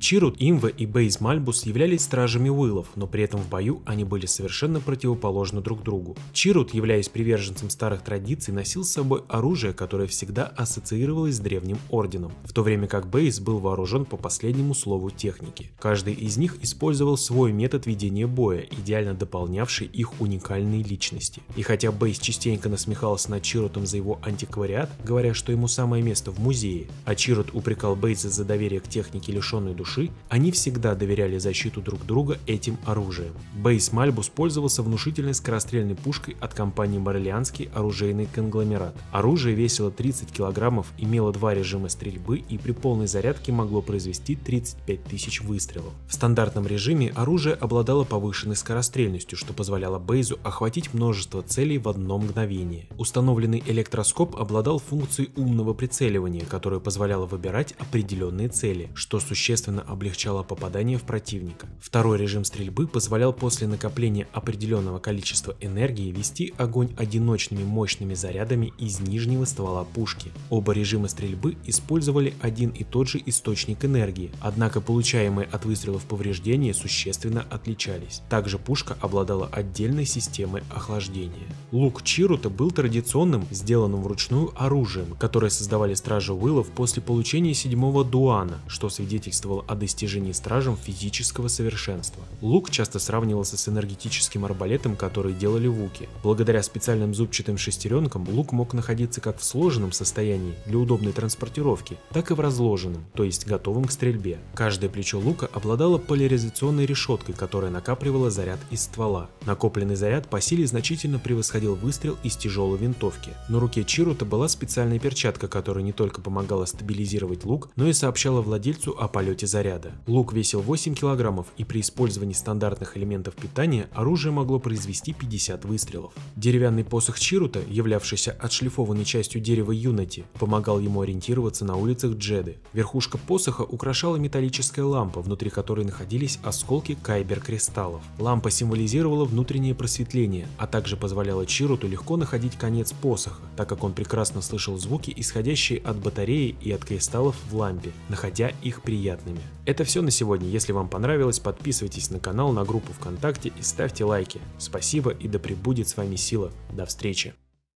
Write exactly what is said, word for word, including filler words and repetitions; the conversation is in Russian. Чиррут Имве и Бэйз Мальбус являлись стражами Уиллов, но при этом в бою они были совершенно противоположны друг другу. Чиррут, являясь приверженцем старых традиций, носил с собой оружие, которое всегда ассоциировалось с древним орденом, в то время как Бэйз был вооружен по последнему слову техники. Каждый из них использовал свой метод ведения боя, идеально дополнявший их уникальные личности. И хотя Бэйз частенько насмехался над Чиррутом за его антиквариат, говоря, что ему самое место в музее, а Чиррут упрекал Бэйза за доверие к технике, лишенной души, они всегда доверяли защиту друг друга этим оружием. Бэйз Мальбус пользовался внушительной скорострельной пушкой от компании Морриллианский оружейный конгломерат. Оружие весило тридцать килограммов, имело два режима стрельбы и при полной зарядке могло произвести тридцать пять тысяч выстрелов. В стандартном режиме оружие обладало повышенной скорострельностью, что позволяло Бэйзу охватить множество целей в одно мгновение. Установленный электроскоп обладал функцией умного прицеливания, которая позволяла выбирать определенные цели, что существенно облегчало попадание в противника. Второй режим стрельбы позволял после накопления определенного количества энергии вести огонь одиночными мощными зарядами из нижнего ствола пушки. Оба режима стрельбы использовали один и тот же источник энергии, однако получаемые от выстрелов повреждения существенно отличались. Также пушка обладала отдельной системой охлаждения. Лук Чиррута был традиционным, сделанным вручную оружием, которое создавали стражи Уиллов после получения седьмого дуана, что свидетельствовало о достижении стражем физического совершенства. Лук часто сравнивался с энергетическим арбалетом, который делали вуки. Благодаря специальным зубчатым шестеренкам лук мог находиться как в сложенном состоянии для удобной транспортировки, так и в разложенном, то есть готовом к стрельбе. Каждое плечо лука обладало поляризационной решеткой, которая накапливала заряд из ствола. Накопленный заряд по силе значительно превосходил выстрел из тяжелой винтовки. На руке Чиррута была специальная перчатка, которая не только помогала стабилизировать лук, но и сообщала владельцу о полете заряда. Заряда. Лук весил восемь килограммов, и при использовании стандартных элементов питания оружие могло произвести пятьдесят выстрелов. Деревянный посох Чиррута, являвшийся отшлифованной частью дерева Юнити, помогал ему ориентироваться на улицах Джеды. Верхушка посоха украшала металлическая лампа, внутри которой находились осколки кайбер-кристаллов. Лампа символизировала внутреннее просветление, а также позволяла Чирруту легко находить конец посоха, так как он прекрасно слышал звуки, исходящие от батареи и от кристаллов в лампе, находя их приятными. Это все на сегодня. Если вам понравилось, подписывайтесь на канал, на группу ВКонтакте и ставьте лайки. Спасибо и да пребудет с вами сила. До встречи!